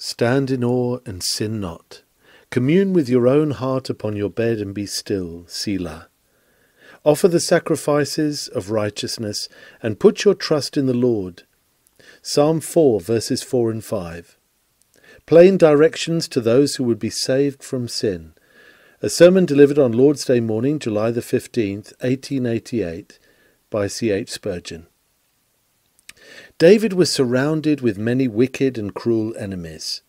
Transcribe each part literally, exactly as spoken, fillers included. Stand in awe and sin not. Commune with your own heart upon your bed and be still, Selah. Offer the sacrifices of righteousness and put your trust in the Lord. Psalm four, verses four and five. Plain directions to those who would be saved from sin. A sermon delivered on Lord's Day morning, July the fifteenth, eighteen eighty-eight, by C H Spurgeon. David was surrounded with many wicked and cruel enemies.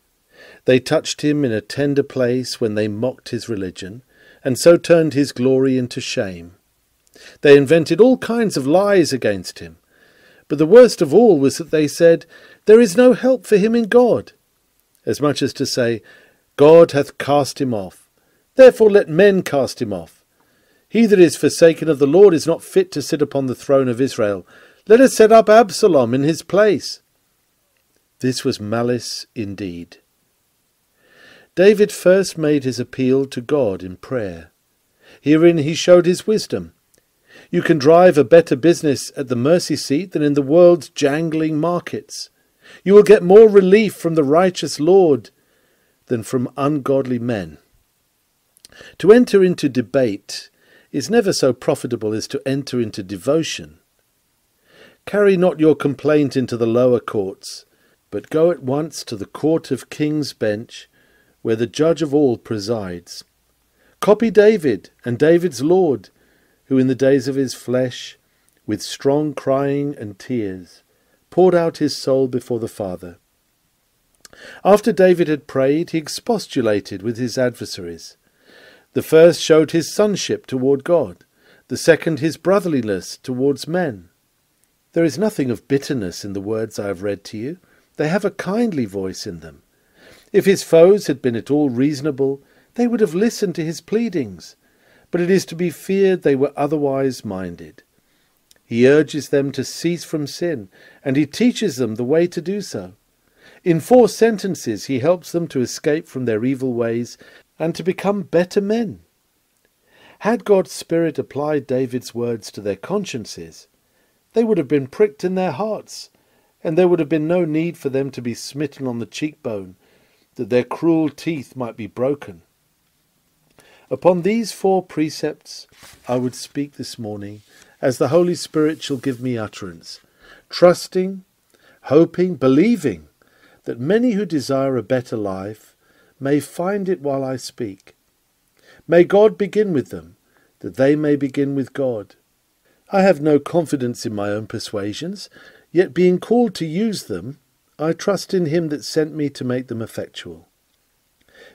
They touched him in a tender place when they mocked his religion, and so turned his glory into shame. They invented all kinds of lies against him. But the worst of all was that they said, "There is no help for him in God," as much as to say, "God hath cast him off. Therefore let men cast him off. He that is forsaken of the Lord is not fit to sit upon the throne of Israel. Let us set up Absalom in his place." This was malice indeed. David first made his appeal to God in prayer. Herein he showed his wisdom. You can drive a better business at the mercy seat than in the world's jangling markets. You will get more relief from the righteous Lord than from ungodly men. To enter into debate is never so profitable as to enter into devotion. Carry not your complaint into the lower courts, but go at once to the court of King's Bench, where the Judge of all presides. Copy David and David's Lord, who in the days of his flesh, with strong crying and tears, poured out his soul before the Father. After David had prayed, he expostulated with his adversaries. The first showed his sonship toward God, the second his brotherliness towards men. There is nothing of bitterness in the words I have read to you. They have a kindly voice in them. If his foes had been at all reasonable, they would have listened to his pleadings, but it is to be feared they were otherwise minded. He urges them to cease from sin, and he teaches them the way to do so. In four sentences he helps them to escape from their evil ways and to become better men. Had God's Spirit applied David's words to their consciences, they would have been pricked in their hearts, and there would have been no need for them to be smitten on the cheekbone, that their cruel teeth might be broken. Upon these four precepts I would speak this morning, as the Holy Spirit shall give me utterance, trusting, hoping, believing that many who desire a better life may find it while I speak. May God begin with them, that they may begin with God. I have no confidence in my own persuasions, yet being called to use them, I trust in him that sent me to make them effectual.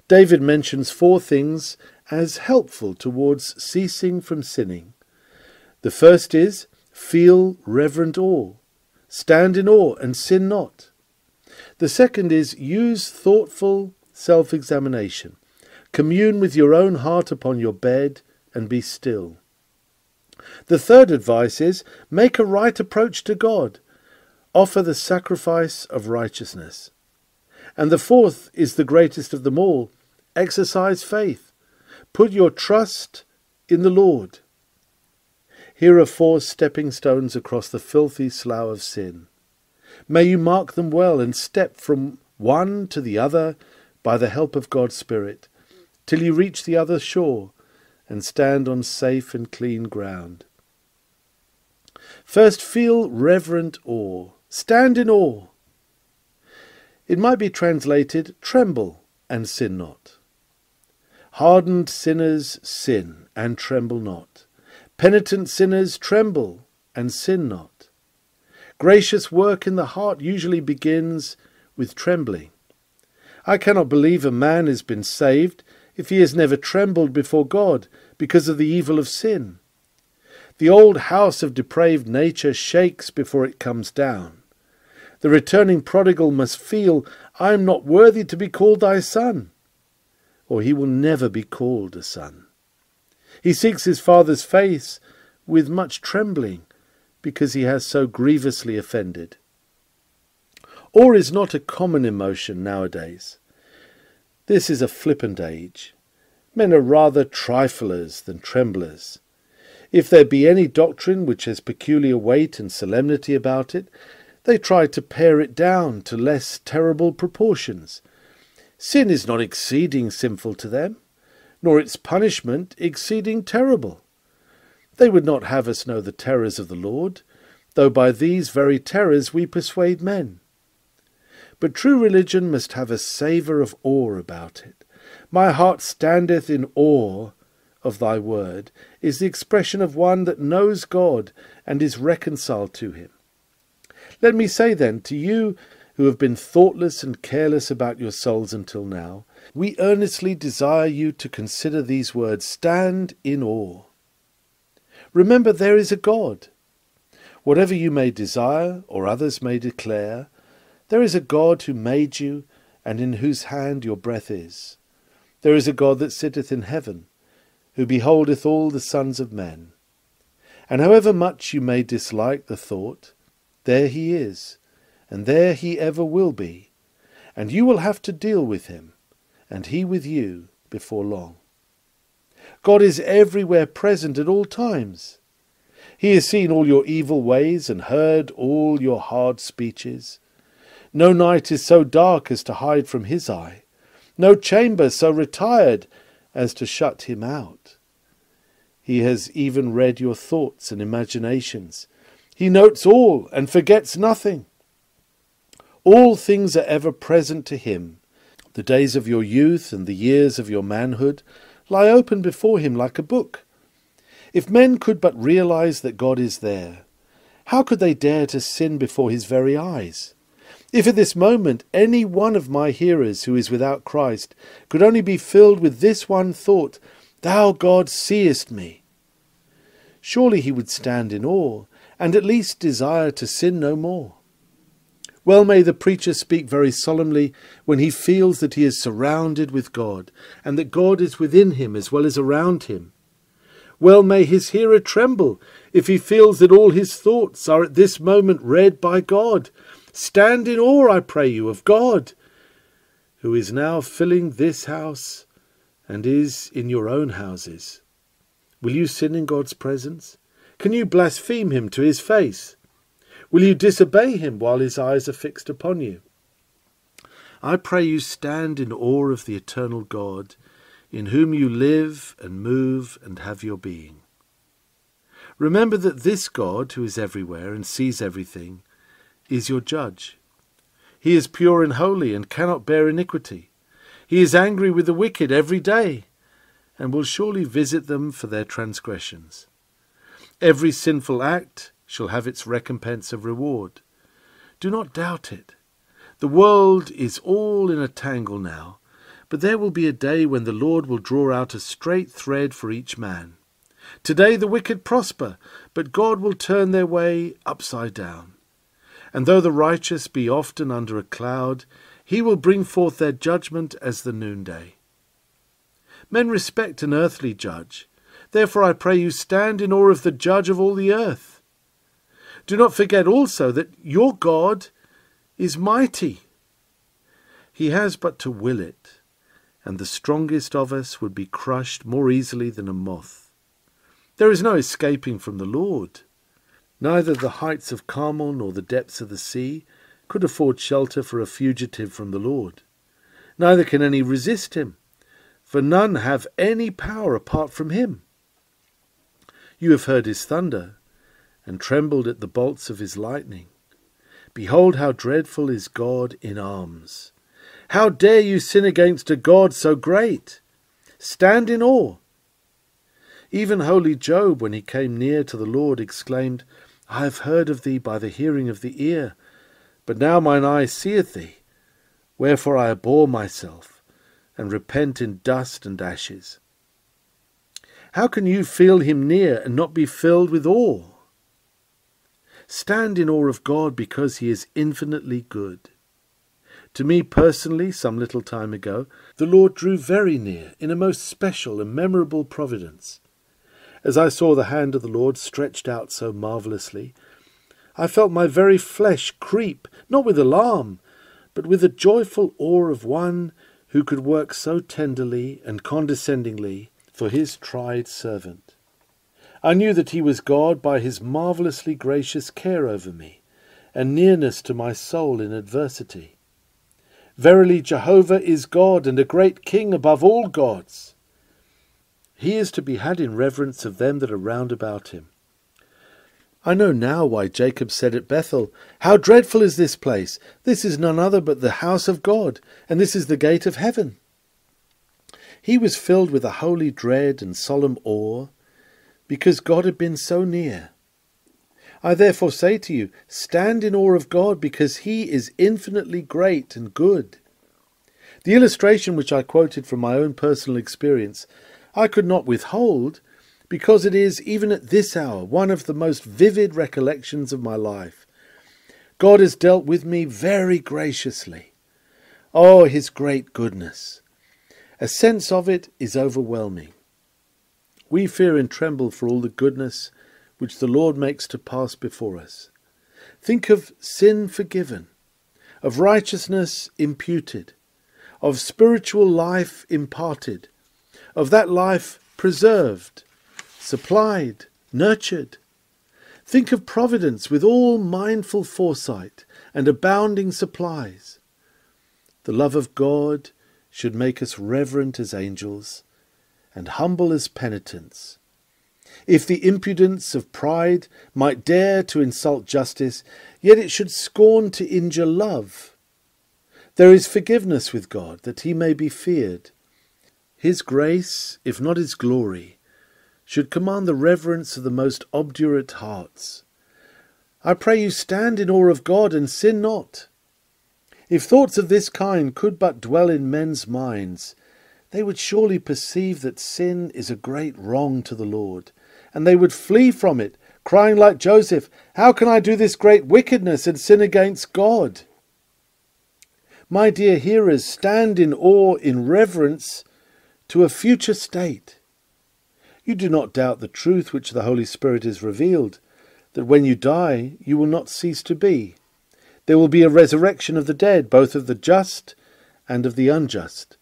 David mentions four things as helpful towards ceasing from sinning. The first is, feel reverent awe. Stand in awe and sin not. The second is, use thoughtful self-examination. Commune with your own heart upon your bed and be still. The third advice is, make a right approach to God. Offer the sacrifice of righteousness. And the fourth is the greatest of them all. Exercise faith. Put your trust in the Lord. Here are four stepping stones across the filthy slough of sin. May you mark them well and step from one to the other by the help of God's Spirit, till you reach the other shore and stand on safe and clean ground. First, feel reverent awe. Stand in awe. It might be translated, tremble and sin not. Hardened sinners sin and tremble not. Penitent sinners tremble and sin not. Gracious work in the heart usually begins with trembling. I cannot believe a man has been saved if he has never trembled before God because of the evil of sin. The old house of depraved nature shakes before it comes down. The returning prodigal must feel, "I am not worthy to be called thy son," or he will never be called a son. He seeks his father's face with much trembling, because he has so grievously offended. Awe is not a common emotion nowadays. This is a flippant age. Men are rather triflers than tremblers. If there be any doctrine which has peculiar weight and solemnity about it, they try to pare it down to less terrible proportions, Sin is not exceeding sinful to them, nor its punishment exceeding terrible. They would not have us know the terrors of the Lord, though by these very terrors we persuade men. But true religion must have a savour of awe about it. My heart standeth in awe of thy word, is the expression of one that knows God and is reconciled to him. Let me say then to you who have been thoughtless and careless about your souls until now, we earnestly desire you to consider these words, stand in awe. Remember there is a God. Whatever you may desire or others may declare, there is a God who made you and in whose hand your breath is. There is a God that sitteth in heaven, who beholdeth all the sons of men. And however much you may dislike the thought, there he is, and there he ever will be, and you will have to deal with him, and he with you before long. God is everywhere present at all times. He has seen all your evil ways and heard all your hard speeches. No night is so dark as to hide from his eye, no chamber so retired as to shut him out. He has even read your thoughts and imaginations. He notes all and forgets nothing. All things are ever present to him. The days of your youth and the years of your manhood lie open before him like a book. If men could but realize that God is there, how could they dare to sin before his very eyes? If at this moment any one of my hearers who is without Christ could only be filled with this one thought, Thou God seest me, surely he would stand in awe, and at least desire to sin no more. Well may the preacher speak very solemnly when he feels that he is surrounded with God, and that God is within him as well as around him. Well may his hearer tremble if he feels that all his thoughts are at this moment read by God. Stand in awe, I pray you, of God, who is now filling this house and is in your own houses. Will you sin in God's presence? Can you blaspheme him to his face? Will you disobey him while his eyes are fixed upon you? I pray you stand in awe of the eternal God, in whom you live and move and have your being. Remember that this God, who is everywhere and sees everything, is your judge. He is pure and holy and cannot bear iniquity. He is angry with the wicked every day and will surely visit them for their transgressions. Every sinful act shall have its recompense of reward. Do not doubt it. The world is all in a tangle now, but there will be a day when the Lord will draw out a straight thread for each man. Today the wicked prosper, but God will turn their way upside down. And though the righteous be often under a cloud, he will bring forth their judgment as the noonday. Men respect an earthly judge. Therefore I pray you stand in awe of the judge of all the earth. Do not forget also that your God is mighty. He has but to will it, and the strongest of us would be crushed more easily than a moth. There is no escaping from the Lord. Neither the heights of Carmel nor the depths of the sea could afford shelter for a fugitive from the Lord. Neither can any resist him, for none have any power apart from him. You have heard his thunder, and trembled at the bolts of his lightning. Behold how dreadful is God in arms! How dare you sin against a God so great? Stand in awe! Even holy Job, when he came near to the Lord, exclaimed, I have heard of thee by the hearing of the ear, but now mine eye seeth thee. Wherefore I abhor myself, and repent in dust and ashes. How can you feel him near and not be filled with awe? Stand in awe of God because he is infinitely good. To me personally, some little time ago, the Lord drew very near in a most special and memorable providence. As I saw the hand of the Lord stretched out so marvellously, I felt my very flesh creep, not with alarm, but with the joyful awe of one who could work so tenderly and condescendingly for his tried servant. I knew that he was God by his marvellously gracious care over me, and nearness to my soul in adversity. Verily Jehovah is God, and a great King above all gods. He is to be had in reverence of them that are round about him. I know now why Jacob said at Bethel, How dreadful is this place! This is none other but the house of God, and this is the gate of heaven. He was filled with a holy dread and solemn awe, because God had been so near. I therefore say to you, stand in awe of God, because he is infinitely great and good. The illustration which I quoted from my own personal experience I could not withhold, because it is, even at this hour, one of the most vivid recollections of my life. God has dealt with me very graciously. Oh, his great goodness! A sense of it is overwhelming. We fear and tremble for all the goodness which the Lord makes to pass before us. Think of sin forgiven, of righteousness imputed, of spiritual life imparted, of that life preserved, supplied, nurtured. Think of providence with all mindful foresight and abounding supplies. The love of God should make us reverent as angels and humble as penitents. If the impudence of pride might dare to insult justice, yet it should scorn to injure love. There is forgiveness with God, that he may be feared. His grace, if not his glory, should command the reverence of the most obdurate hearts. I pray you, stand in awe of God and sin not. If thoughts of this kind could but dwell in men's minds, they would surely perceive that sin is a great wrong to the Lord, and they would flee from it, crying like Joseph, How can I do this great wickedness and sin against God? My dear hearers, stand in awe, in reverence, to a future state. You do not doubt the truth which the Holy Spirit has revealed, that when you die, you will not cease to be. There will be a resurrection of the dead, both of the just and of the unjust.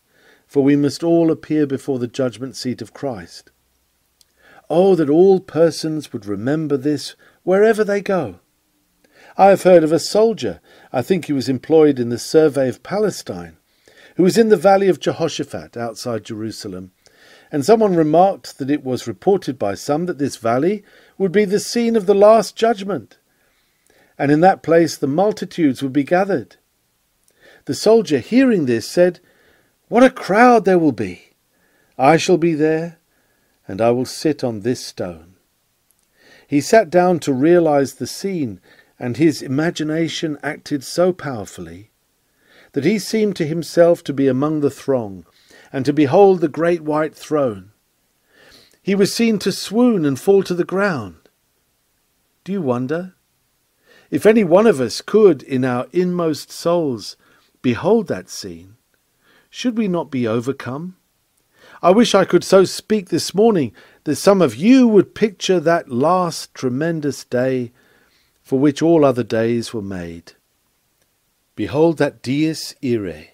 For we must all appear before the judgment seat of Christ. Oh, that all persons would remember this wherever they go. I have heard of a soldier, I think he was employed in the survey of Palestine, who was in the valley of Jehoshaphat outside Jerusalem, and someone remarked that it was reported by some that this valley would be the scene of the last judgment, and in that place the multitudes would be gathered. The soldier, hearing this, said, What a crowd there will be! I shall be there, and I will sit on this stone. He sat down to realize the scene, and his imagination acted so powerfully that he seemed to himself to be among the throng, and to behold the great white throne. He was seen to swoon and fall to the ground. Do you wonder? If any one of us could, in our inmost souls, behold that scene, should we not be overcome? I wish I could so speak this morning that some of you would picture that last tremendous day for which all other days were made. Behold that Dies Irae,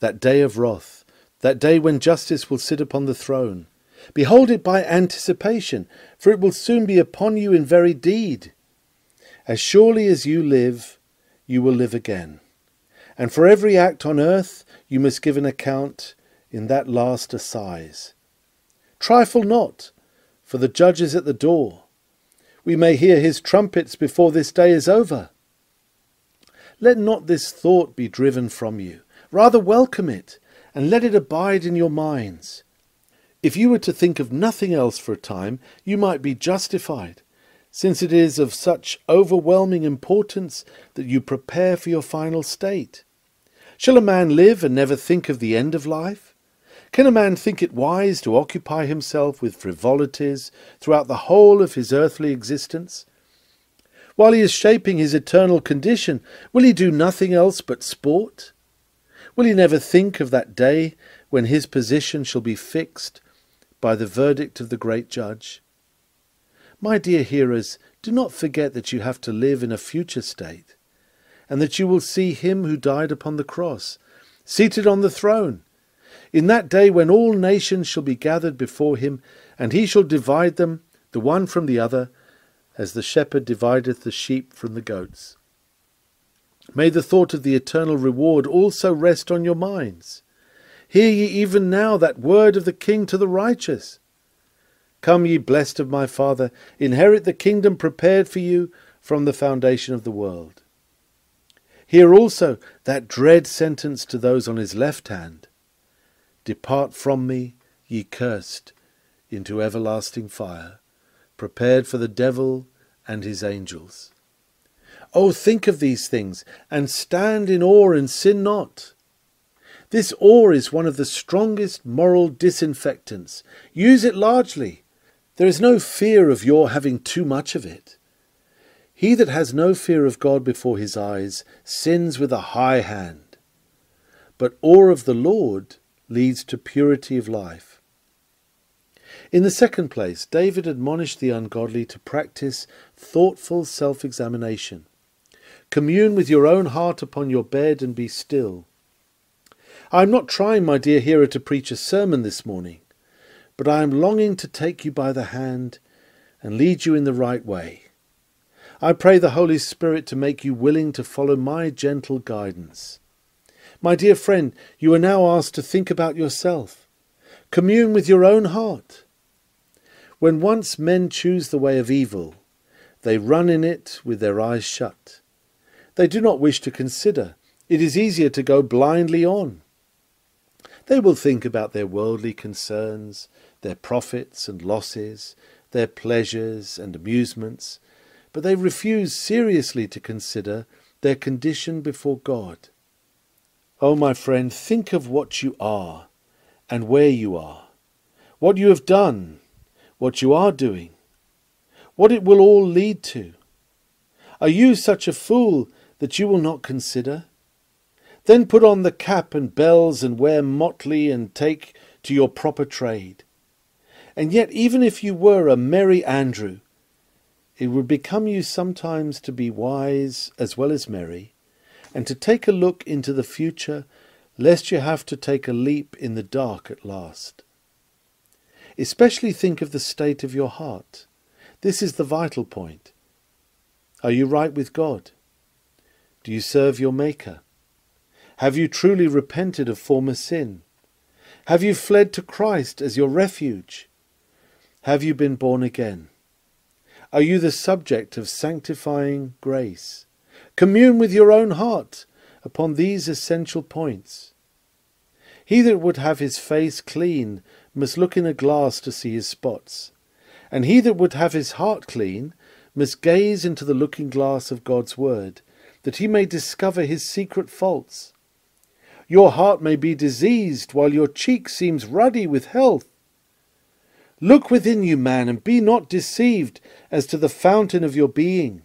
that day of wrath, that day when justice will sit upon the throne. Behold it by anticipation, for it will soon be upon you in very deed. As surely as you live, you will live again. And for every act on earth, you must give an account in that last assize. Trifle not, for the judge is at the door. We may hear his trumpets before this day is over. Let not this thought be driven from you. Rather welcome it, and let it abide in your minds. If you were to think of nothing else for a time, you might be justified, since it is of such overwhelming importance that you prepare for your final state. Shall a man live and never think of the end of life? Can a man think it wise to occupy himself with frivolities throughout the whole of his earthly existence? While he is shaping his eternal condition, will he do nothing else but sport? Will he never think of that day when his position shall be fixed by the verdict of the great judge? My dear hearers, do not forget that you have to live in a future state, and that you will see him who died upon the cross, seated on the throne, in that day when all nations shall be gathered before him, and he shall divide them, the one from the other, as the shepherd divideth the sheep from the goats. May the thought of the eternal reward also rest on your minds. Hear ye even now that word of the King to the righteous. Come, ye blessed of my Father, inherit the kingdom prepared for you from the foundation of the world. Hear also that dread sentence to those on his left hand. Depart from me, ye cursed, into everlasting fire, prepared for the devil and his angels. Oh, think of these things, and stand in awe and sin not. This awe is one of the strongest moral disinfectants. Use it largely. There is no fear of your having too much of it. He that has no fear of God before his eyes sins with a high hand. But awe of the Lord leads to purity of life. In the second place, David admonished the ungodly to practice thoughtful self-examination. Commune with your own heart upon your bed and be still. I am not trying, my dear hearer, to preach a sermon this morning, but I am longing to take you by the hand and lead you in the right way. I pray the Holy Spirit to make you willing to follow my gentle guidance. My dear friend, you are now asked to think about yourself. Commune with your own heart. When once men choose the way of evil, they run in it with their eyes shut. They do not wish to consider. It is easier to go blindly on. They will think about their worldly concerns, their profits and losses, their pleasures and amusements, but they refuse seriously to consider their condition before God. Oh, my friend, think of what you are and where you are, what you have done, what you are doing, what it will all lead to. Are you such a fool that you will not consider? Then put on the cap and bells and wear motley and take to your proper trade. And yet even if you were a merry Andrew, it would become you sometimes to be wise as well as merry, and to take a look into the future, lest you have to take a leap in the dark at last. Especially think of the state of your heart. This is the vital point. Are you right with God? Do you serve your Maker? Have you truly repented of former sin? Have you fled to Christ as your refuge? Have you been born again? Are you the subject of sanctifying grace? Commune with your own heart upon these essential points. He that would have his face clean must look in a glass to see his spots, and he that would have his heart clean must gaze into the looking-glass of God's word, that he may discover his secret faults. Your heart may be diseased, while your cheek seems ruddy with health. Look within you, man, and be not deceived as to the fountain of your being.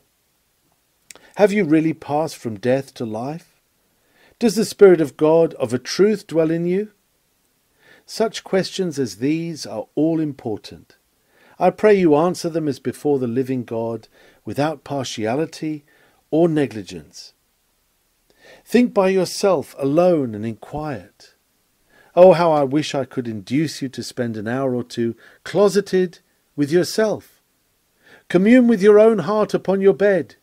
Have you really passed from death to life? Does the Spirit of God of a truth dwell in you? Such questions as these are all important. I pray you answer them as before the living God, without partiality or negligence. Think by yourself alone and in quiet. Oh, how I wish I could induce you to spend an hour or two closeted with yourself. Commune with your own heart upon your bed.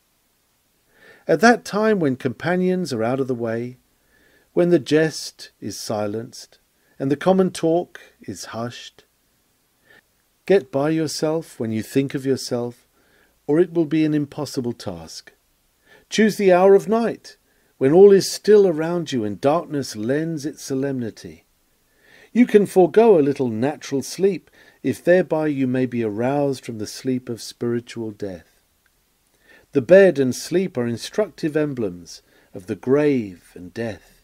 At that time when companions are out of the way, when the jest is silenced and the common talk is hushed, get by yourself when you think of yourself, or it will be an impossible task. Choose the hour of night, when all is still around you and darkness lends its solemnity. You can forego a little natural sleep, if thereby you may be aroused from the sleep of spiritual death. The bed and sleep are instructive emblems of the grave and death.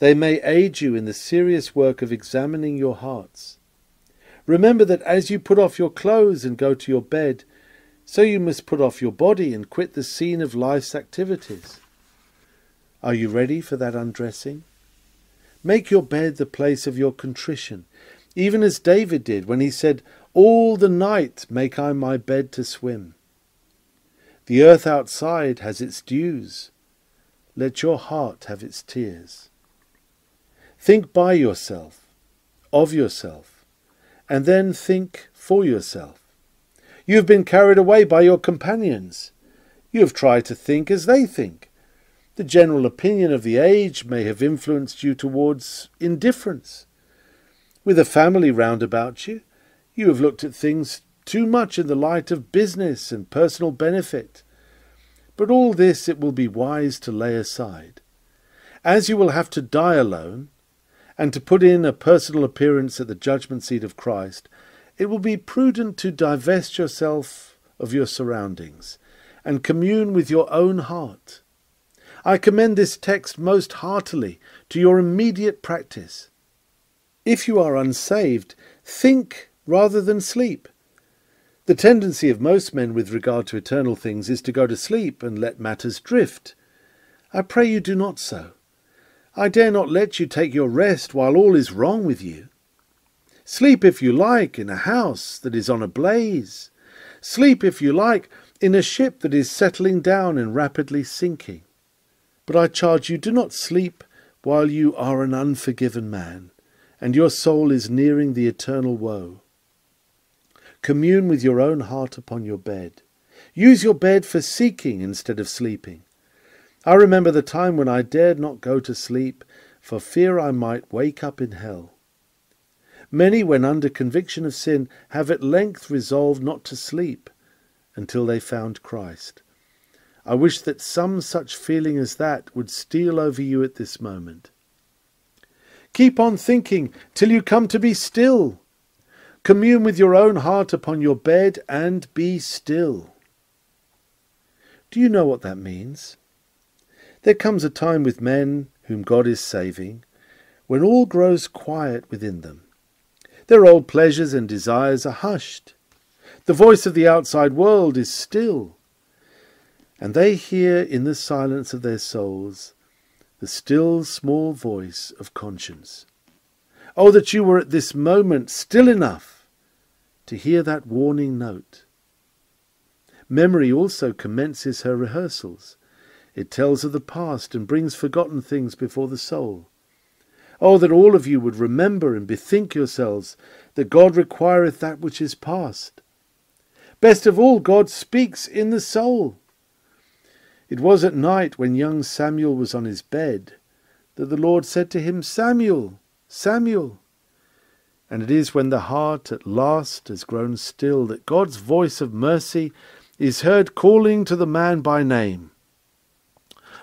They may aid you in the serious work of examining your hearts. Remember that as you put off your clothes and go to your bed, so you must put off your body and quit the scene of life's activities. Are you ready for that undressing? Make your bed the place of your contrition, even as David did when he said, "All the night make I my bed to swim." The earth outside has its dews. Let your heart have its tears. Think by yourself, of yourself, and then think for yourself. You have been carried away by your companions. You have tried to think as they think. The general opinion of the age may have influenced you towards indifference. With a family round about you, you have looked at things too much in the light of business and personal benefit. But all this it will be wise to lay aside, as you will have to die alone, and to put in a personal appearance at the judgment seat of Christ. It will be prudent to divest yourself of your surroundings, and commune with your own heart. I commend this text most heartily to your immediate practice. If you are unsaved, think rather than sleep. The tendency of most men with regard to eternal things is to go to sleep and let matters drift. I pray you do not so. I dare not let you take your rest while all is wrong with you. Sleep, if you like, in a house that is on a blaze. Sleep, if you like, in a ship that is settling down and rapidly sinking. But I charge you, do not sleep while you are an unforgiven man, and your soul is nearing the eternal woe. Commune with your own heart upon your bed. Use your bed for seeking instead of sleeping. I remember the time when I dared not go to sleep, for fear I might wake up in hell. Many, when under conviction of sin, have at length resolved not to sleep until they found Christ. I wish that some such feeling as that would steal over you at this moment. Keep on thinking till you come to be still. Commune with your own heart upon your bed and be still. Do you know what that means? There comes a time with men whom God is saving, when all grows quiet within them. Their old pleasures and desires are hushed. The voice of the outside world is still, and they hear in the silence of their souls the still small voice of conscience. Oh, that you were at this moment still enough to hear that warning note. Memory also commences her rehearsals. It tells of the past and brings forgotten things before the soul. Oh, that all of you would remember and bethink yourselves that God requireth that which is past. Best of all, God speaks in the soul. It was at night, when young Samuel was on his bed, that the Lord said to him, "Samuel, Samuel." And it is when the heart at last has grown still that God's voice of mercy is heard calling to the man by name.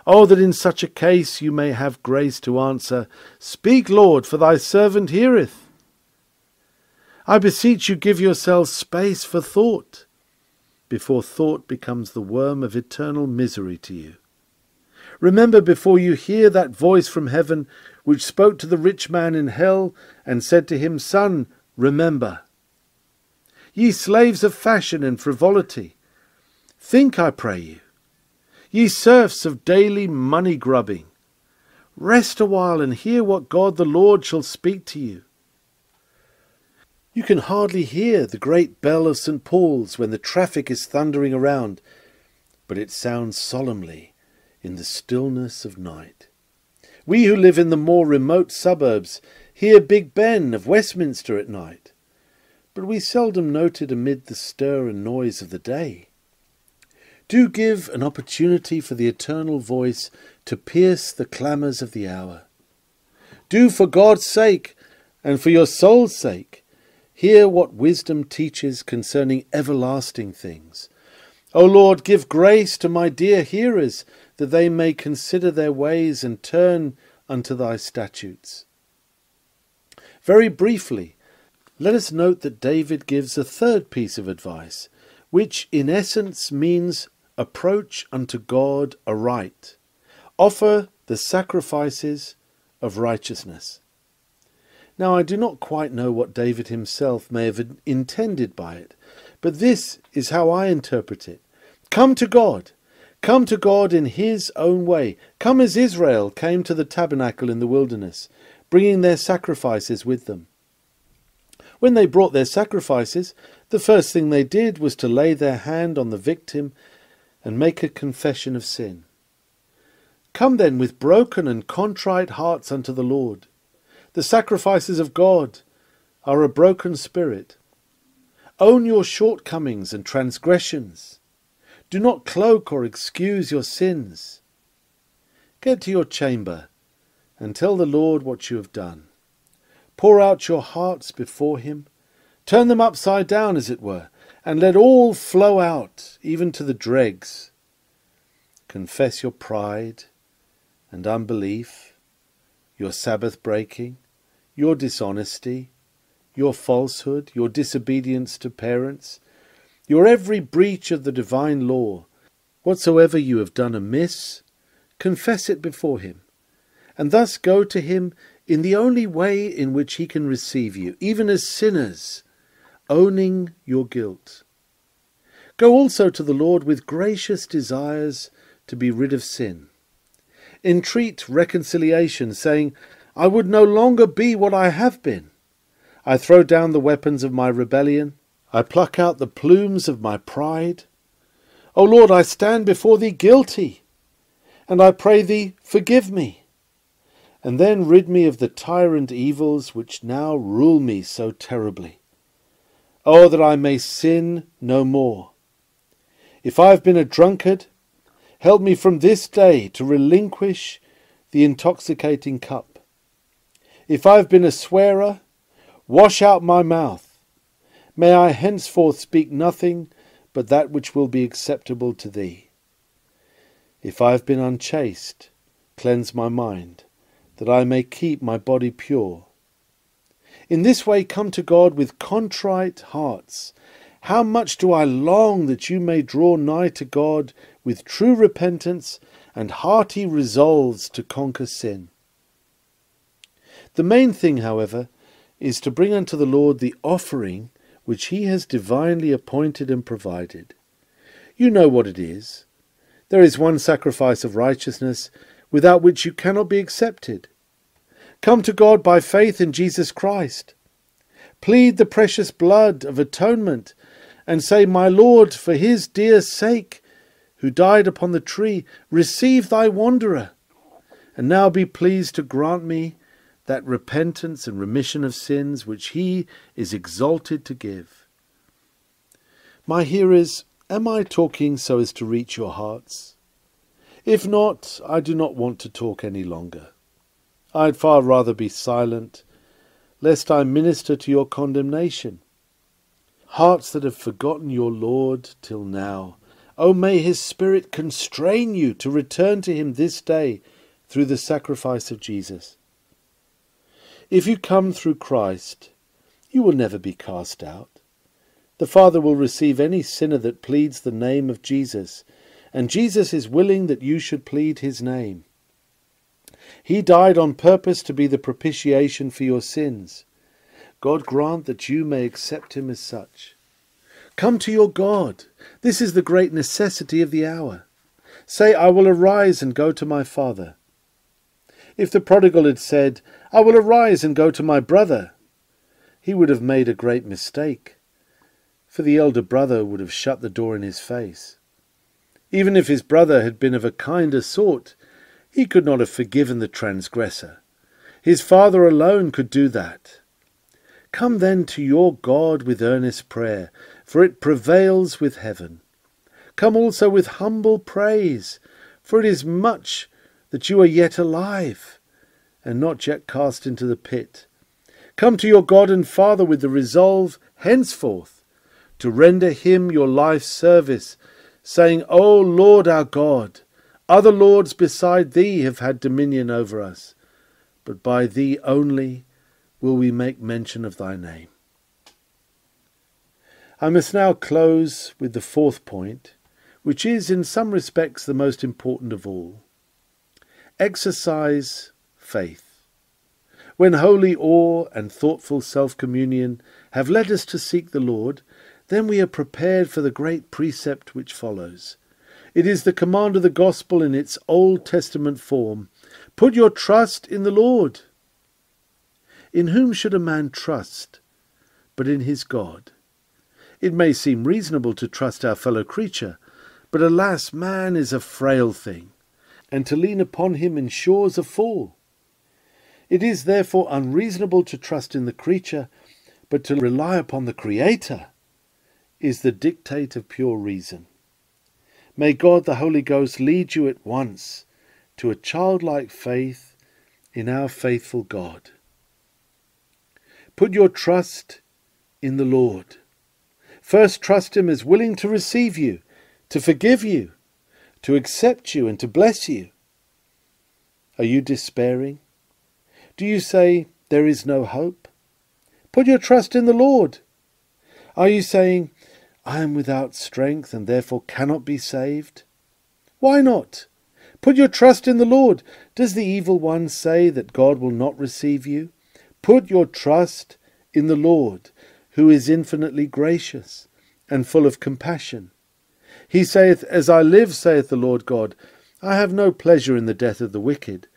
Oh, that in such a case you may have grace to answer, "Speak, Lord, for thy servant heareth." I beseech you, give yourselves space for thought, before thought becomes the worm of eternal misery to you. Remember, before you hear that voice from heaven, which spoke to the rich man in hell, and said to him, "Son, remember." Ye slaves of fashion and frivolity, think, I pray you. Ye serfs of daily money-grubbing, rest awhile and hear what God the Lord shall speak to you. You can hardly hear the great bell of Saint Paul's when the traffic is thundering around, but it sounds solemnly in the stillness of night. We who live in the more remote suburbs hear Big Ben of Westminster at night, but we seldom note it amid the stir and noise of the day. Do give an opportunity for the eternal voice to pierce the clamours of the hour. Do, for God's sake and for your soul's sake, hear what wisdom teaches concerning everlasting things. O Lord, give grace to my dear hearers, that they may consider their ways and turn unto thy statutes. Very briefly, let us note that David gives a third piece of advice, which in essence means approach unto God aright. Offer the sacrifices of righteousness. Now, I do not quite know what David himself may have intended by it, but this is how I interpret it. Come to God. Come to God in his own way. Come as Israel came to the tabernacle in the wilderness, bringing their sacrifices with them. When they brought their sacrifices, the first thing they did was to lay their hand on the victim and make a confession of sin. Come then with broken and contrite hearts unto the Lord. The sacrifices of God are a broken spirit. Own your shortcomings and transgressions. Do not cloak or excuse your sins. Get to your chamber and tell the Lord what you have done. Pour out your hearts before him. Turn them upside down, as it were, and let all flow out, even to the dregs. Confess your pride and unbelief, your Sabbath breaking, your dishonesty, your falsehood, your disobedience to parents, your every breach of the divine law. Whatsoever you have done amiss, confess it before him, and thus go to him in the only way in which he can receive you, even as sinners, owning your guilt. Go also to the Lord with gracious desires to be rid of sin. Entreat reconciliation, saying, I would no longer be what I have been. I throw down the weapons of my rebellion. I pluck out the plumes of my pride. O Lord, I stand before thee guilty, and I pray thee, forgive me. And then rid me of the tyrant evils which now rule me so terribly. Oh, that I may sin no more. If I have been a drunkard, help me from this day to relinquish the intoxicating cup. If I have been a swearer, wash out my mouth. May I henceforth speak nothing but that which will be acceptable to thee. If I have been unchaste, cleanse my mind, that I may keep my body pure. In this way come to God with contrite hearts. How much do I long that you may draw nigh to God with true repentance and hearty resolves to conquer sin. The main thing, however, is to bring unto the Lord the offering which he has divinely appointed and provided. You know what it is. There is one sacrifice of righteousness, without which you cannot be accepted. Come to God by faith in Jesus Christ. Plead the precious blood of atonement, and say, My Lord, for his dear sake, who died upon the tree, receive thy wanderer, and now be pleased to grant me that repentance and remission of sins which he is exalted to give. My hearers, am I talking so as to reach your hearts? If not, I do not want to talk any longer. I had far rather be silent, lest I minister to your condemnation. Hearts that have forgotten your Lord till now, O may his Spirit constrain you to return to him this day through the sacrifice of Jesus. If you come through Christ, you will never be cast out. The Father will receive any sinner that pleads the name of Jesus, and Jesus is willing that you should plead his name. He died on purpose to be the propitiation for your sins. God grant that you may accept him as such. Come to your God. This is the great necessity of the hour. Say, I will arise and go to my father. If the prodigal had said, I will arise and go to my brother, he would have made a great mistake, for the elder brother would have shut the door in his face. Even if his brother had been of a kinder sort, he could not have forgiven the transgressor. His father alone could do that. Come then to your God with earnest prayer, for it prevails with heaven. Come also with humble praise, for it is much that you are yet alive, and not yet cast into the pit. Come to your God and Father with the resolve, henceforth, to render him your life's service, saying, O Lord our God, other lords beside thee have had dominion over us, but by thee only will we make mention of thy name. I must now close with the fourth point, which is in some respects the most important of all. Exercise faith. When holy awe and thoughtful self-communion have led us to seek the Lord, then we are prepared for the great precept which follows. It is the command of the gospel in its Old Testament form. Put your trust in the Lord. In whom should a man trust but in his God? It may seem reasonable to trust our fellow creature, but alas, man is a frail thing, and to lean upon him ensures a fall. It is therefore unreasonable to trust in the creature, but to rely upon the Creator is the dictate of pure reason. May God the Holy Ghost lead you at once to a childlike faith in our faithful God. Put your trust in the Lord. First, trust Him as willing to receive you, to forgive you, to accept you, and to bless you. Are you despairing? Do you say, there is no hope? Put your trust in the Lord. Are you saying, I am without strength and therefore cannot be saved? Why not? Put your trust in the Lord. Does the evil one say that God will not receive you? Put your trust in the Lord, who is infinitely gracious and full of compassion. He saith, As I live, saith the Lord God, I have no pleasure in the death of the wicked,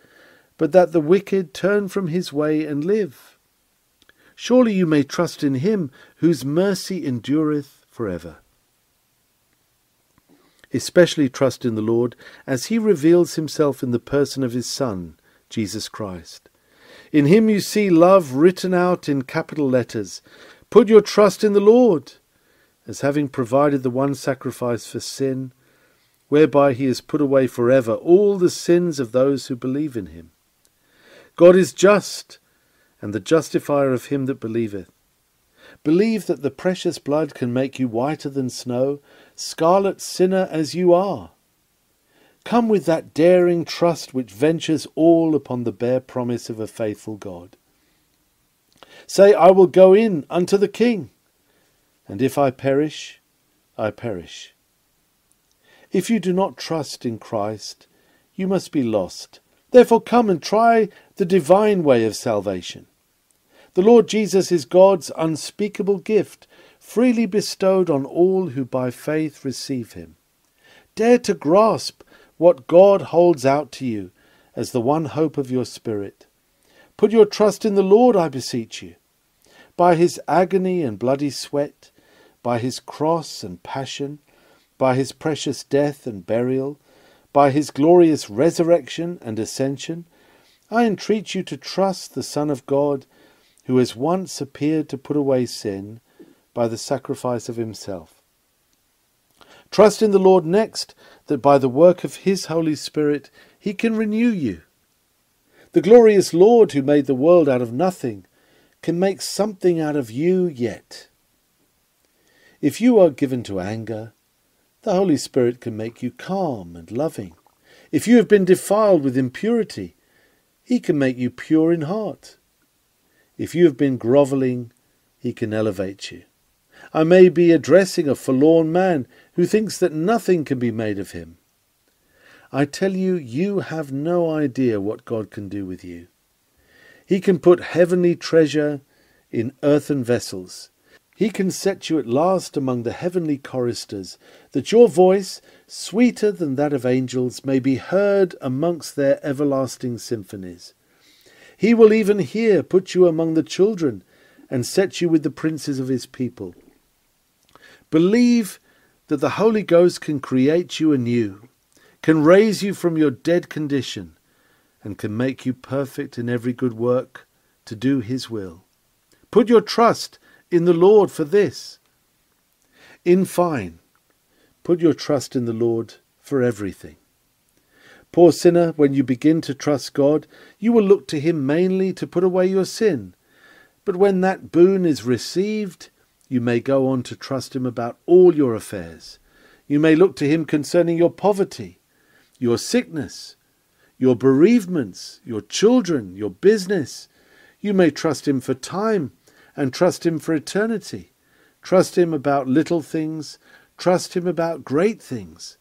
but that the wicked turn from his way and live. Surely you may trust in him whose mercy endureth forever. Especially trust in the Lord as he reveals himself in the person of his Son, Jesus Christ. In him you see love written out in capital letters. Put your trust in the Lord, as having provided the one sacrifice for sin, whereby he has put away forever all the sins of those who believe in him. God is just, and the justifier of him that believeth. Believe that the precious blood can make you whiter than snow, scarlet sinner as you are. Come with that daring trust which ventures all upon the bare promise of a faithful God. Say, I will go in unto the King, and if I perish, I perish. If you do not trust in Christ, you must be lost. Therefore come and try the divine way of salvation. The Lord Jesus is God's unspeakable gift, freely bestowed on all who by faith receive him. Dare to grasp what God holds out to you as the one hope of your spirit. Put your trust in the Lord, I beseech you. By his agony and bloody sweat, by his cross and passion, by his precious death and burial, by his glorious resurrection and ascension, I entreat you to trust the Son of God, who has once appeared to put away sin by the sacrifice of himself. Trust in the Lord next, that by the work of his Holy Spirit he can renew you. The glorious Lord, who made the world out of nothing, can make something out of you yet. If you are given to anger, the Holy Spirit can make you calm and loving. If you have been defiled with impurity, he can make you pure in heart. If you have been grovelling, he can elevate you. I may be addressing a forlorn man who thinks that nothing can be made of him. I tell you, you have no idea what God can do with you. He can put heavenly treasure in earthen vessels. He can set you at last among the heavenly choristers, that your voice, sweeter than that of angels, may be heard amongst their everlasting symphonies. He will even here put you among the children, and set you with the princes of his people. Believe that the Holy Ghost can create you anew, can raise you from your dead condition, and can make you perfect in every good work to do his will. Put your trust in the Lord for this. In fine, put your trust in the Lord for everything. Poor sinner, when you begin to trust God, you will look to him mainly to put away your sin. But when that boon is received, you may go on to trust him about all your affairs. You may look to him concerning your poverty, your sickness, your bereavements, your children, your business. You may trust him for time, and trust him for eternity. Trust him about little things. Trust him about great things.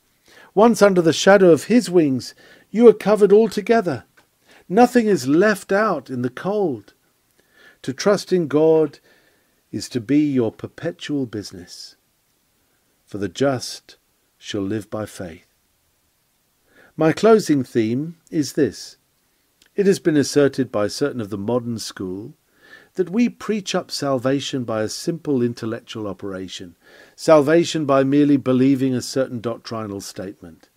Once under the shadow of his wings, you are covered altogether. Nothing is left out in the cold. To trust in God is to be your perpetual business. For the just shall live by faith. My closing theme is this. It has been asserted by certain of the modern school that we preach up salvation by a simple intellectual operation, salvation by merely believing a certain doctrinal statement.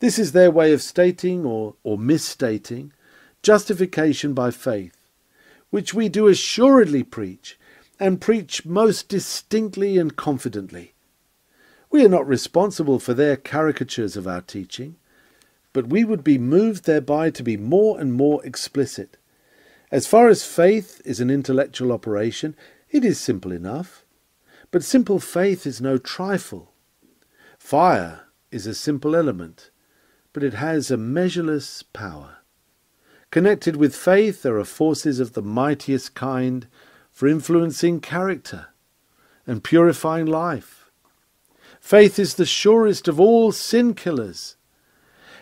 This is their way of stating, or, or misstating, justification by faith, which we do assuredly preach, and preach most distinctly and confidently. We are not responsible for their caricatures of our teaching, but we would be moved thereby to be more and more explicit. As far as faith is an intellectual operation, it is simple enough. But simple faith is no trifle. Fire is a simple element, but it has a measureless power. Connected with faith, there are forces of the mightiest kind for influencing character and purifying life. Faith is the surest of all sin killers.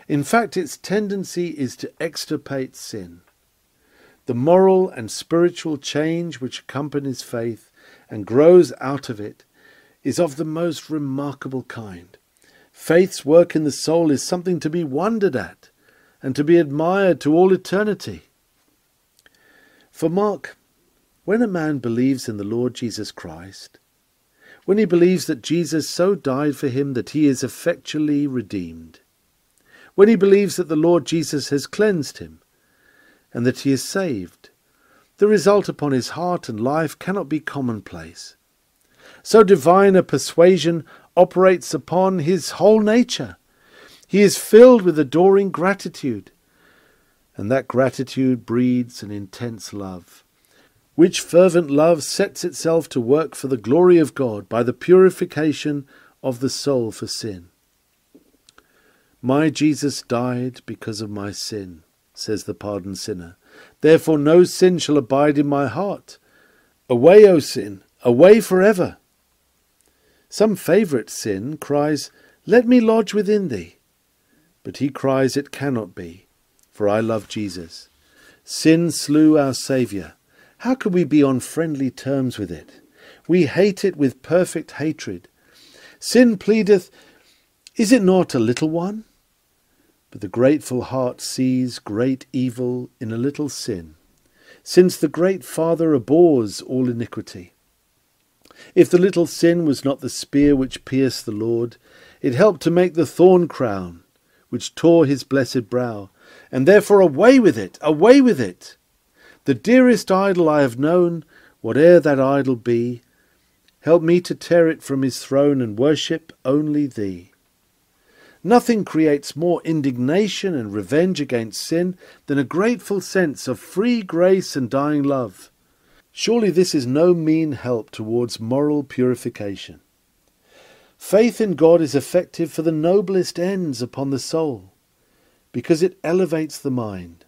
In fact, its tendency is to extirpate sin. The moral and spiritual change which accompanies faith and grows out of it is of the most remarkable kind. Faith's work in the soul is something to be wondered at and to be admired to all eternity. For mark, when a man believes in the Lord Jesus Christ, when he believes that Jesus so died for him that he is effectually redeemed, when he believes that the Lord Jesus has cleansed him, and that he is saved, the result upon his heart and life cannot be commonplace. So divine a persuasion operates upon his whole nature. He is filled with adoring gratitude, and that gratitude breeds an intense love, which fervent love sets itself to work for the glory of God by the purification of the soul for sin. My Jesus died because of my sin, says the pardoned sinner. Therefore no sin shall abide in my heart. Away, O sin, away forever. Some favourite sin cries, Let me lodge within thee. But he cries, It cannot be, for I love Jesus. Sin slew our Saviour. How could we be on friendly terms with it? We hate it with perfect hatred. Sin pleadeth, Is it not a little one? But the grateful heart sees great evil in a little sin, since the great Father abhors all iniquity. If the little sin was not the spear which pierced the Lord, it helped to make the thorn crown, which tore his blessed brow, and therefore away with it, away with it! The dearest idol I have known, whate'er that idol be, help me to tear it from his throne and worship only thee. Nothing creates more indignation and revenge against sin than a grateful sense of free grace and dying love. Surely this is no mean help towards moral purification. Faith in God is effective for the noblest ends upon the soul, because it elevates the mind.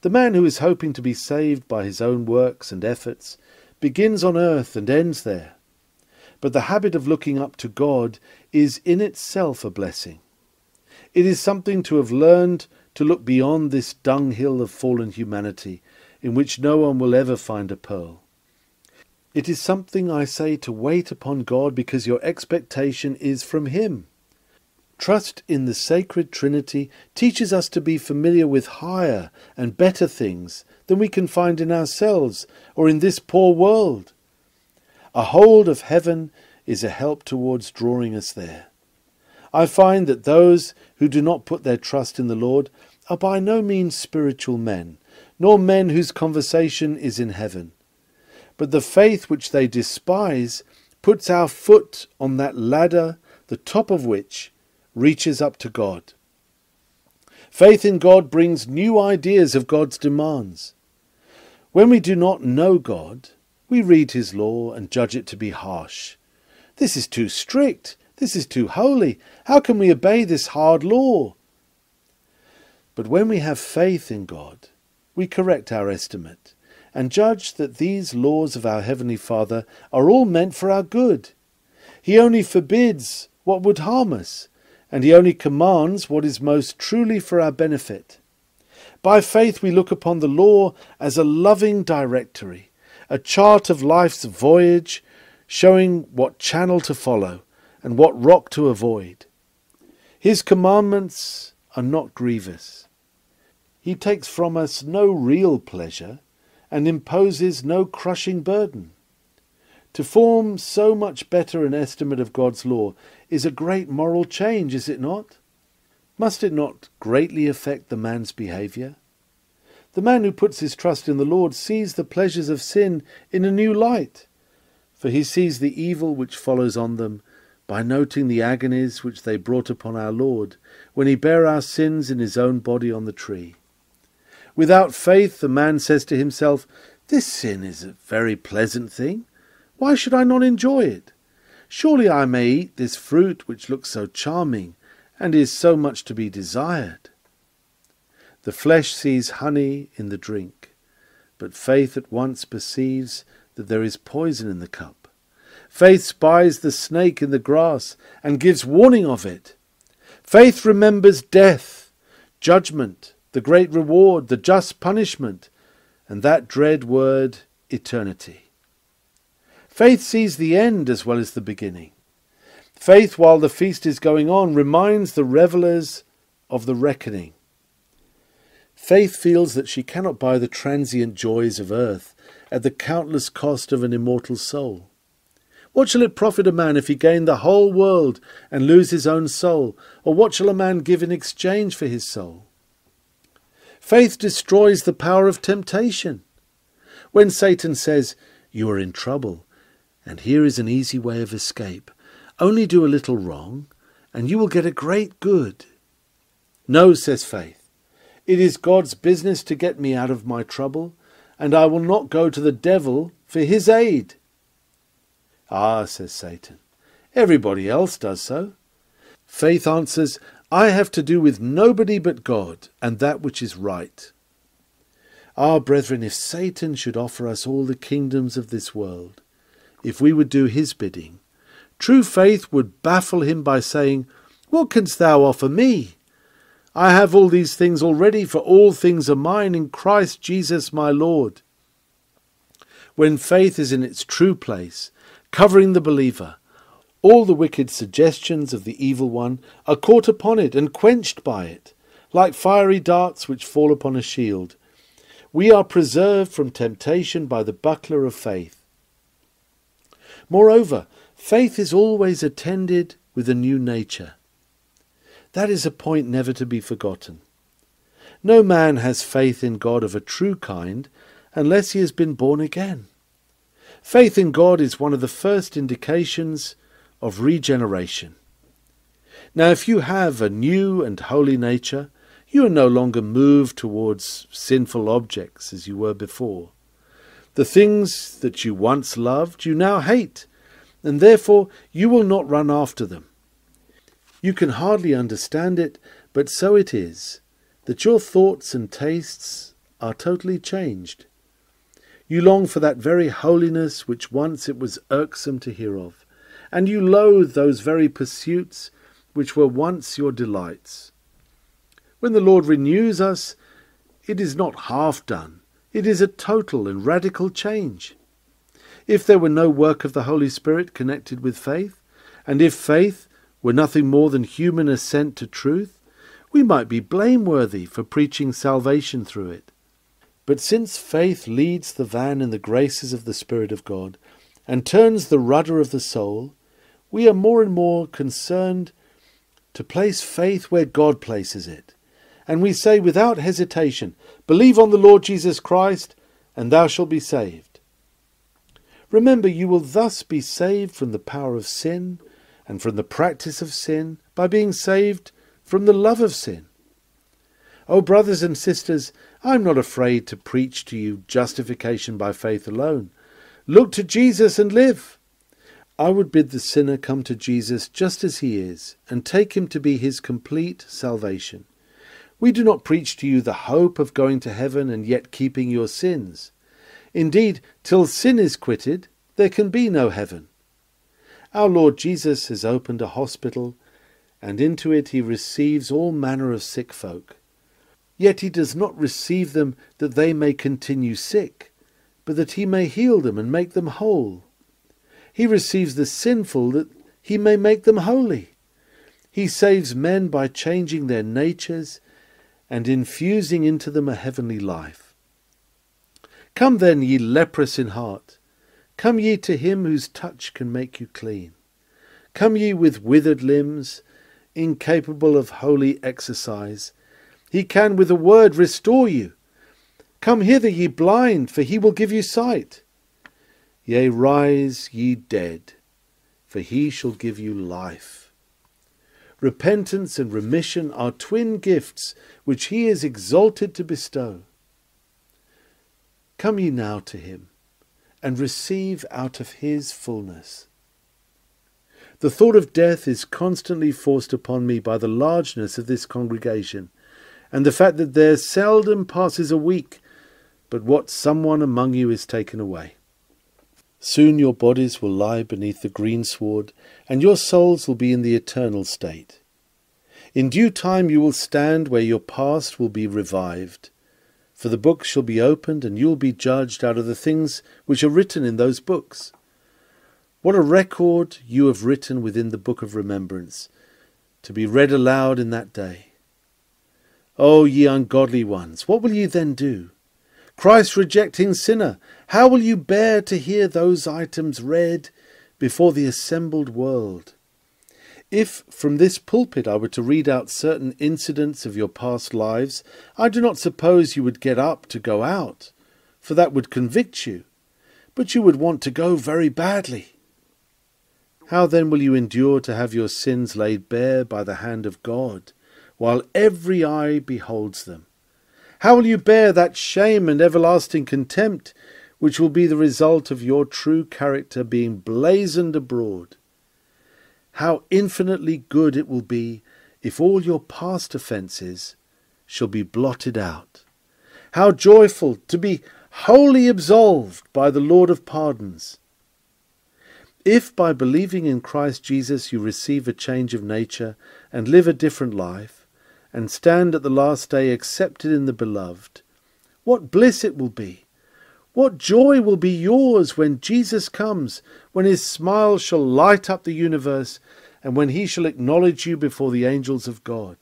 The man who is hoping to be saved by his own works and efforts begins on earth and ends there. But the habit of looking up to God is in itself a blessing. It is something to have learned to look beyond this dunghill of fallen humanity, in which no one will ever find a pearl. It is something, I say, to wait upon God because your expectation is from Him. Trust in the sacred Trinity teaches us to be familiar with higher and better things than we can find in ourselves or in this poor world. A hold of heaven is a help towards drawing us there. I find that those who do not put their trust in the Lord are by no means spiritual men, nor men whose conversation is in heaven. But the faith which they despise puts our foot on that ladder, the top of which reaches up to God. Faith in God brings new ideas of God's demands. When we do not know God, we read his law and judge it to be harsh. This is too strict. This is too holy. How can we obey this hard law? But when we have faith in God, we correct our estimate and judge that these laws of our Heavenly Father are all meant for our good. He only forbids what would harm us, and he only commands what is most truly for our benefit. By faith we look upon the law as a loving directory, a chart of life's voyage, showing what channel to follow and what rock to avoid. His commandments are not grievous. He takes from us no real pleasure and imposes no crushing burden. To form so much better an estimate of God's law is a great moral change, is it not? Must it not greatly affect the man's behaviour? The man who puts his trust in the Lord sees the pleasures of sin in a new light, for he sees the evil which follows on them by noting the agonies which they brought upon our Lord, when he bare our sins in his own body on the tree. Without faith the man says to himself, "This sin is a very pleasant thing. Why should I not enjoy it? Surely I may eat this fruit which looks so charming, and is so much to be desired." The flesh sees honey in the drink, but faith at once perceives that there is poison in the cup. Faith spies the snake in the grass, and gives warning of it. Faith remembers death, judgment, the great reward, the just punishment, and that dread word, eternity. Faith sees the end as well as the beginning. Faith, while the feast is going on, reminds the revellers of the reckoning. Faith feels that she cannot buy the transient joys of earth at the countless cost of an immortal soul. What shall it profit a man if he gain the whole world and lose his own soul? Or what shall a man give in exchange for his soul? Faith destroys the power of temptation. When Satan says, "You are in trouble, and here is an easy way of escape. Only do a little wrong, and you will get a great good." "No," says faith, "it is God's business to get me out of my trouble, and I will not go to the devil for his aid." "Ah," says Satan, "everybody else does so." Faith answers, "I have to do with nobody but God, and that which is right." Ah, brethren, if Satan should offer us all the kingdoms of this world, if we would do his bidding, true faith would baffle him by saying, "What canst thou offer me? I have all these things already, for all things are mine in Christ Jesus my Lord." When faith is in its true place, covering the believer, all the wicked suggestions of the evil one are caught upon it and quenched by it, like fiery darts which fall upon a shield. We are preserved from temptation by the buckler of faith. Moreover, faith is always attended with a new nature. That is a point never to be forgotten. No man has faith in God of a true kind unless he has been born again. Faith in God is one of the first indications of regeneration. Now, if you have a new and holy nature, you are no longer moved towards sinful objects as you were before. The things that you once loved you now hate, and therefore you will not run after them. You can hardly understand it, but so it is, that your thoughts and tastes are totally changed. You long for that very holiness which once it was irksome to hear of, and you loathe those very pursuits which were once your delights. When the Lord renews us, it is not half done, it is a total and radical change. If there were no work of the Holy Spirit connected with faith, and if faith were nothing more than human assent to truth, we might be blameworthy for preaching salvation through it. But since faith leads the van in the graces of the Spirit of God, and turns the rudder of the soul, we are more and more concerned to place faith where God places it. And we say without hesitation, "Believe on the Lord Jesus Christ, and thou shalt be saved." Remember, you will thus be saved from the power of sin and from the practice of sin by being saved from the love of sin. Oh, brothers and sisters, I am not afraid to preach to you justification by faith alone. Look to Jesus and live. I would bid the sinner come to Jesus just as he is and take him to be his complete salvation. We do not preach to you the hope of going to heaven and yet keeping your sins. Indeed, till sin is quitted, there can be no heaven. Our Lord Jesus has opened a hospital, and into it he receives all manner of sick folk. Yet he does not receive them that they may continue sick, but that he may heal them and make them whole. He receives the sinful that he may make them holy. He saves men by changing their natures and infusing into them a heavenly life. "Come then, ye leprous in heart, come ye to him whose touch can make you clean. Come ye with withered limbs, incapable of holy exercise. He can with a word restore you. Come hither, ye blind, for he will give you sight. Yea, rise, ye dead, for he shall give you life. Repentance and remission are twin gifts which he is exalted to bestow. Come ye now to him, and receive out of his fullness. The thought of death is constantly forced upon me by the largeness of this congregation, and the fact that there seldom passes a week but what someone among you is taken away. Soon your bodies will lie beneath the greensward, and your souls will be in the eternal state. In due time you will stand where your past will be revived, for the books shall be opened, and you will be judged out of the things which are written in those books. What a record you have written within the book of remembrance, to be read aloud in that day. O ye ungodly ones, what will ye then do? Christ-rejecting sinner, how will you bear to hear those items read before the assembled world? If from this pulpit I were to read out certain incidents of your past lives, I do not suppose you would get up to go out, for that would convict you, but you would want to go very badly. How then will you endure to have your sins laid bare by the hand of God, while every eye beholds them? How will you bear that shame and everlasting contempt which will be the result of your true character being blazoned abroad? How infinitely good it will be if all your past offences shall be blotted out. How joyful to be wholly absolved by the Lord of pardons. If by believing in Christ Jesus you receive a change of nature and live a different life, and stand at the last day accepted in the Beloved, what bliss it will be! What joy will be yours when Jesus comes, when his smile shall light up the universe, and when he shall acknowledge you before the angels of God.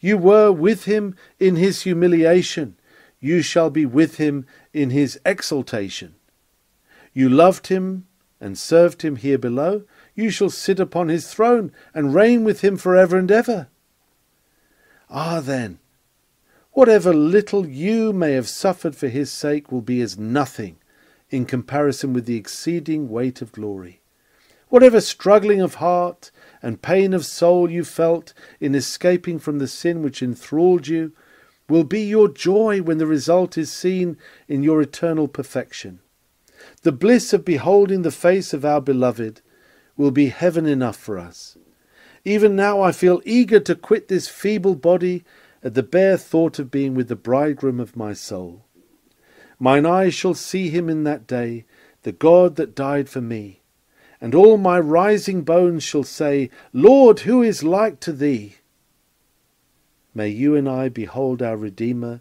You were with him in his humiliation, you shall be with him in his exaltation. You loved him and served him here below, you shall sit upon his throne and reign with him forever and ever. Ah then, whatever little you may have suffered for his sake will be as nothing in comparison with the exceeding weight of glory. Whatever struggling of heart and pain of soul you felt in escaping from the sin which enthralled you will be your joy when the result is seen in your eternal perfection. The bliss of beholding the face of our beloved will be heaven enough for us. Even now I feel eager to quit this feeble body at the bare thought of being with the bridegroom of my soul. Mine eyes shall see him in that day, the God that died for me, and all my rising bones shall say, Lord, who is like to thee? May you and I behold our Redeemer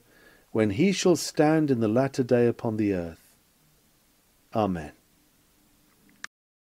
when he shall stand in the latter day upon the earth. Amen.